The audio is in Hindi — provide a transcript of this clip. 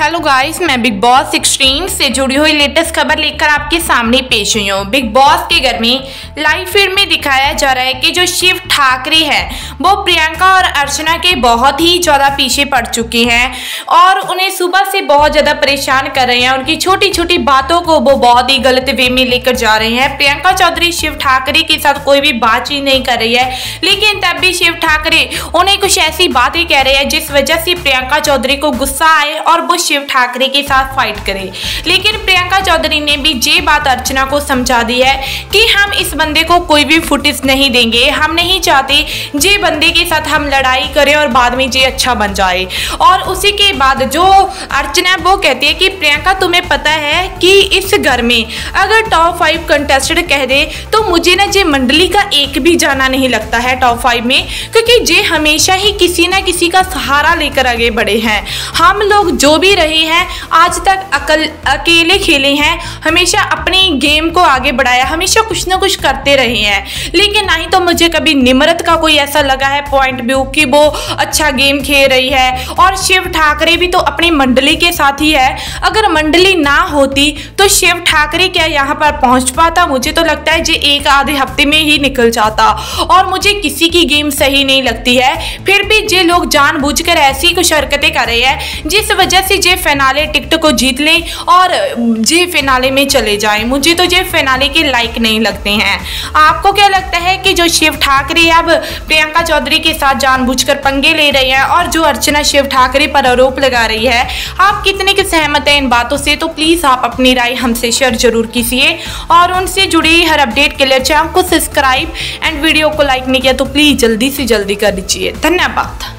हेलो गाइस, मैं बिग बॉस एक्सट्रीम से जुड़ी हुई लेटेस्ट खबर लेकर आपके सामने पेश हुई हूँ। बिग बॉस के घर में लाइव फीड में दिखाया जा रहा है कि जो शिव ठाकरे हैं वो प्रियंका और अर्चना के बहुत ही ज़्यादा पीछे पड़ चुके हैं और उन्हें सुबह से बहुत ज़्यादा परेशान कर रहे हैं। उनकी छोटी छोटी बातों को वो बहुत ही गलत वे में लेकर जा रहे हैं। प्रियंका चौधरी शिव ठाकरे के साथ कोई भी बातचीत नहीं कर रही है, लेकिन तब भी शिव ठाकरे उन्हें कुछ ऐसी बातें कह रहे हैं जिस वजह से प्रियंका चौधरी को गुस्सा आए और वो शिव ठाकरे के साथ फाइट करे। लेकिन प्रियंका चौधरी ने भी ये बात अर्चना को समझा दी है कि हम इस बंदे को कोई भी फुटेज नहीं देंगे, हम नहीं चाहते ये बंदे के साथ हम लड़ाई करें और बाद में ये अच्छा बन जाए। और उसी के बाद जो अर्चना वो कहती है कि प्रियंका तुम्हें पता है कि इस घर में अगर टॉप 5 कंटेस्टेंट कह दे तो मुझे ना ये मंडली का एक भी जाना नहीं लगता है टॉप 5 में, क्योंकि ये हमेशा ही किसी ना किसी का सहारा लेकर आगे बढ़े हैं। हम लोग जो भी रहे हैं आज तक अकेले खेले हैं, हमेशा अपने गेम को आगे बढ़ाया, हमेशा कुछ ना कुछ करते रहे हैं, लेकिन ना ही तो मुझे कभी निम्रत का कोई ऐसा लगा है पॉइंट व्यू कि वो अच्छा गेम खेल रही है। और शिव ठाकरे भी तो अपनी मंडली के साथ ही है, अगर मंडली ना होती तो शिव ठाकरे क्या यहाँ पर पहुँच पाता? मुझे तो लगता है जो एक आधे हफ्ते में ही निकल जाता और मुझे किसी की गेम सही नहीं लगती है। फिर भी जे लोग जानबूझकर ऐसी कुछ हरकतें कर रहे हैं जिस वजह से जे फिनाले टिकट को जीत लें और जे फिनाले में चले जाएं, मुझे तो जे फिनाले के लायक नहीं लगते हैं। आपको क्या लगता है कि जो शिव ठाकरे अब प्रियंका चौधरी के साथ जानबूझकर पंगे ले रहे हैं और जो अर्चना शिव ठाकरे पर आरोप लगा रही है, आप कितने के सहमत हैं इन बातों से? तो प्लीज़ आप अपनी राय हमसे शेयर जरूर कीजिए और उनसे जुड़ी हर अपडेट के लिए चैनल को सब्सक्राइब एंड वीडियो को लाइक नहीं किया तो प्लीज़ जल्दी से जल्दी कर दीजिए। धन्यवाद।